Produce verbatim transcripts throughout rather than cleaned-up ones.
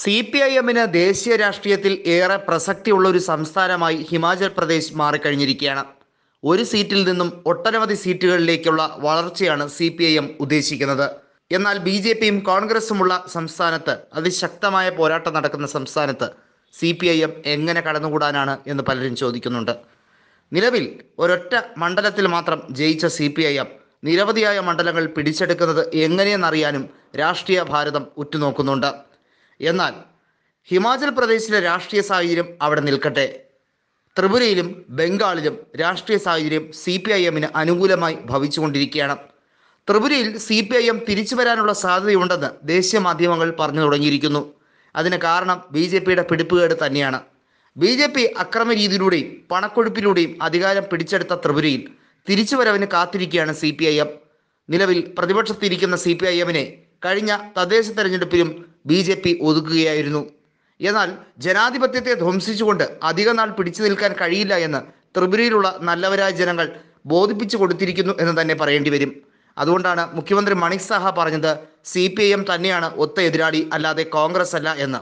C P I എമ്മിന് ദേശീയ രാഷ്ട്രീയത്തിൽ ഏറെ പ്രസക്തിയുള്ള ഒരു സംസ്ഥാനമായി ഹിമാചൽ പ്രദേശ് മാറിക്കഴിഞ്ഞിരിക്കുകയാണ്. ഒരു സീറ്റിൽ നിന്നും ഒട്ടനവധി സീറ്റുകളിലേക്കുള്ള വളർച്ചയാണ് സി പി ഐ എം ഉദ്ദേശിക്കുന്നത്. എന്നാൽ ബി ജെ പിയും കോൺഗ്രസുമുള്ള സംസ്ഥാനത്ത്, അതിശക്തമായ പോരാട്ടം നടക്കുന്ന സംസ്ഥാനത്ത് സി പി ഐ എം എങ്ങനെ കടന്നുകൂടാനാണ് എന്ന് പലരും ചോദിക്കുന്നുണ്ട്. നിലവിൽ ഒരൊറ്റ മണ്ഡലത്തിൽ മാത്രം ജയിച്ച സി പി ഐ എം നിരവധിയായ മണ്ഡലങ്ങൾ പിടിച്ചെടുക്കുന്നത് എങ്ങനെയെന്നറിയാനും രാഷ്ട്രീയ ഭാരതം ഉറ്റുനോക്കുന്നുണ്ട്. എന്നാൽ ഹിമാചൽ പ്രദേശിലെ രാഷ്ട്രീയ സാഹചര്യം അവിടെ നിൽക്കട്ടെ, ത്രിപുരയിലും ബംഗാളിലും രാഷ്ട്രീയ സാഹചര്യം സി പി ഐ എമ്മിന് അനുകൂലമായി ഭവിച്ചുകൊണ്ടിരിക്കുകയാണ്. ത്രിപുരയിൽ സി പി ഐ എം തിരിച്ചു വരാനുള്ള സാധ്യതയുണ്ടെന്ന് ദേശീയ മാധ്യമങ്ങൾ പറഞ്ഞു തുടങ്ങിയിരിക്കുന്നു. അതിന് കാരണം ബി ജെ പിയുടെ പിടിപ്പുകേട് തന്നെയാണ്. ബി ജെ പി അക്രമ രീതിയിലൂടെയും പണക്കൊഴുപ്പിലൂടെയും അധികാരം പിടിച്ചെടുത്ത ത്രിപുരയിൽ തിരിച്ചുവരവിന് കാത്തിരിക്കുകയാണ് സി പി ഐ എം. നിലവിൽ പ്രതിപക്ഷത്തിരിക്കുന്ന സി പി ഐ എമ്മിനെ കഴിഞ്ഞ തദ്ദേശ തെരഞ്ഞെടുപ്പിലും ബി ജെ പി ഒതുക്കുകയായിരുന്നു. എന്നാൽ ജനാധിപത്യത്തെ ധ്വംസിച്ചുകൊണ്ട് അധികനാൾ പിടിച്ചു നിൽക്കാൻ കഴിയില്ല എന്ന് ത്രിപുരയിലുള്ള നല്ലവരായ ജനങ്ങൾ ബോധിപ്പിച്ചു കൊടുത്തിരിക്കുന്നു എന്ന് തന്നെ പറയേണ്ടി വരും. അതുകൊണ്ടാണ് മുഖ്യമന്ത്രി മണിക് സാഹ പറഞ്ഞത് സി പി ഐ എം തന്നെയാണ് ഒത്ത എതിരാളി, അല്ലാതെ കോൺഗ്രസ് അല്ല എന്ന്.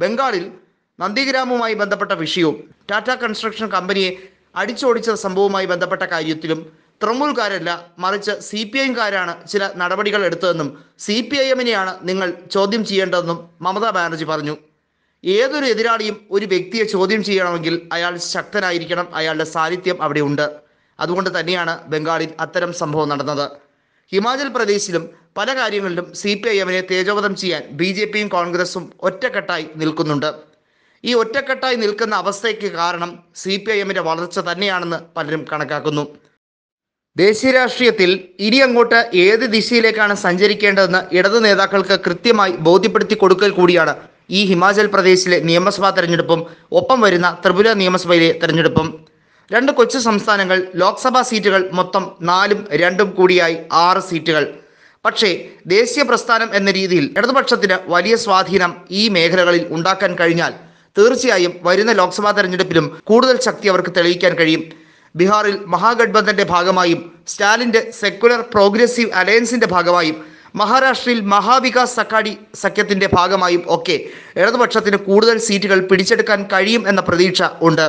ബംഗാളിൽ നന്ദിഗ്രാമുമായി ബന്ധപ്പെട്ട വിഷയവും ടാറ്റ കൺസ്ട്രക്ഷൻ കമ്പനിയെ അടിച്ചോടിച്ച സംഭവവുമായി ബന്ധപ്പെട്ട കാര്യത്തിലും തൃണമൂൽക്കാരല്ല, മറിച്ച് സി പി ഐക്കാരാണ് ചില നടപടികൾ എടുത്തതെന്നും സി പി ഐ എമ്മിനെയാണ് നിങ്ങൾ ചോദ്യം ചെയ്യേണ്ടതെന്നും മമതാ ബാനർജി പറഞ്ഞു. ഏതൊരു എതിരാളിയും ഒരു വ്യക്തിയെ ചോദ്യം ചെയ്യണമെങ്കിൽ അയാൾ ശക്തനായിരിക്കണം, അയാളുടെ സാന്നിധ്യം അവിടെ ഉണ്ട്. അതുകൊണ്ട് തന്നെയാണ് ബംഗാളിൽ അത്തരം സംഭവം നടന്നത്. ഹിമാചൽ പ്രദേശിലും പല കാര്യങ്ങളിലും സി പി ഐ എമ്മിനെ തേജോവധം ചെയ്യാൻ ബി ജെ പിയും കോൺഗ്രസും ഒറ്റക്കെട്ടായി നിൽക്കുന്നുണ്ട്. ഈ ഒറ്റക്കെട്ടായി നിൽക്കുന്ന അവസ്ഥയ്ക്ക് കാരണം സി പി ഐ എമ്മിൻ്റെ വളർച്ച തന്നെയാണെന്ന് പലരും കണക്കാക്കുന്നു. ദേശീയ രാഷ്ട്രീയത്തിൽ ഇനി അങ്ങോട്ട് ഏത് ദിശയിലേക്കാണ് സഞ്ചരിക്കേണ്ടതെന്ന് ഇടതു നേതാക്കൾക്ക് കൃത്യമായി ബോധ്യപ്പെടുത്തി കൊടുക്കൽ കൂടിയാണ് ഈ ഹിമാചൽ പ്രദേശിലെ നിയമസഭാ തെരഞ്ഞെടുപ്പും ഒപ്പം വരുന്ന ത്രിപുര നിയമസഭയിലെ തെരഞ്ഞെടുപ്പും. രണ്ട് കൊച്ചു സംസ്ഥാനങ്ങൾ, ലോക്സഭാ സീറ്റുകൾ മൊത്തം നാലും രണ്ടും കൂടിയായി ആറ് സീറ്റുകൾ. പക്ഷേ ദേശീയ പ്രസ്ഥാനം എന്ന രീതിയിൽ ഇടതുപക്ഷത്തിന് വലിയ സ്വാധീനം ഈ മേഖലകളിൽ ഉണ്ടാക്കാൻ കഴിഞ്ഞാൽ തീർച്ചയായും വരുന്ന ലോക്സഭാ തെരഞ്ഞെടുപ്പിലും കൂടുതൽ ശക്തി അവർക്ക് തെളിയിക്കാൻ കഴിയും. ബീഹാറിൽ മഹാഗഡ്ബന്ധന്റെ ഭാഗമായും സ്റ്റാലിൻ്റെ സെക്കുലർ പ്രോഗ്രസീവ് അലയൻസിൻ്റെ ഭാഗമായും മഹാരാഷ്ട്രയിൽ മഹാവികാസ് അഘാടി സഖ്യത്തിൻ്റെ ഭാഗമായും ഒക്കെ ഇടതുപക്ഷത്തിന് കൂടുതൽ സീറ്റുകൾ പിടിച്ചെടുക്കാൻ കഴിയും എന്ന പ്രതീക്ഷ ഉണ്ട്.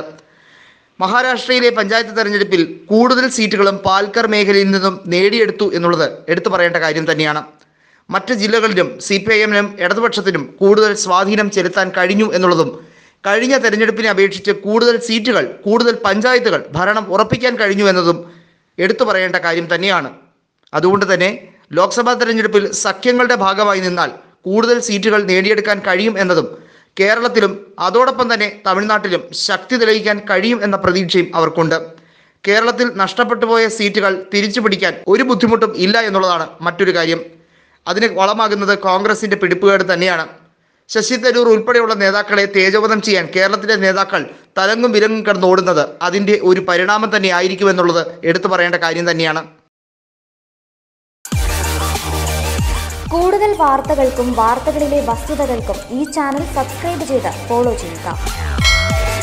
മഹാരാഷ്ട്രയിലെ പഞ്ചായത്ത് തെരഞ്ഞെടുപ്പിൽ കൂടുതൽ സീറ്റുകളും പാൽക്കർ മേഖലയിൽ നിന്നും നേടിയെടുത്തു എന്നുള്ളത് എടുത്തു പറയേണ്ട കാര്യം തന്നെയാണ്. മറ്റ് ജില്ലകളിലും സി പി ഐ എമ്മിനും ഇടതുപക്ഷത്തിനും കൂടുതൽ സ്വാധീനം ചെലുത്താൻ കഴിഞ്ഞു എന്നുള്ളതും കഴിഞ്ഞ തെരഞ്ഞെടുപ്പിനെ അപേക്ഷിച്ച് കൂടുതൽ സീറ്റുകൾ, കൂടുതൽ പഞ്ചായത്തുകൾ ഭരണം ഉറപ്പിക്കാൻ കഴിഞ്ഞു എന്നതും എടുത്തു പറയേണ്ട കാര്യം തന്നെയാണ്. അതുകൊണ്ട് തന്നെ ലോക്സഭാ തെരഞ്ഞെടുപ്പിൽ സഖ്യങ്ങളുടെ ഭാഗമായി നിന്നാൽ കൂടുതൽ സീറ്റുകൾ നേടിയെടുക്കാൻ കഴിയും എന്നതും കേരളത്തിലും അതോടൊപ്പം തന്നെ തമിഴ്നാട്ടിലും ശക്തി തെളിയിക്കാൻ കഴിയും എന്ന പ്രതീക്ഷയും അവർക്കുണ്ട്. കേരളത്തിൽ നഷ്ടപ്പെട്ടു പോയ സീറ്റുകൾ തിരിച്ചു പിടിക്കാൻ ഒരു ബുദ്ധിമുട്ടും ഇല്ല എന്നുള്ളതാണ് മറ്റൊരു കാര്യം. അതിന് വളമാകുന്നത് കോൺഗ്രസിൻ്റെ പിടിപ്പുകേട് തന്നെയാണ്. ശശി തരൂർ ഉൾപ്പെടെയുള്ള നേതാക്കളെ തേജോവധം ചെയ്യാൻ കേരളത്തിലെ നേതാക്കൾ തലങ്ങും വിലങ്ങും കിടന്നോടുന്നത് അതിൻ്റെ ഒരു പരിണാമം തന്നെ ആയിരിക്കുമെന്നുള്ളത് എടുത്തു പറയേണ്ട കാര്യം തന്നെയാണ്. കൂടുതൽ വാർത്തകൾക്കും വാർത്തകളിലെ വസ്തുതകൾക്കും ഈ ചാനൽ സബ്സ്ക്രൈബ് ചെയ്ത് ഫോളോ ചെയ്യുക.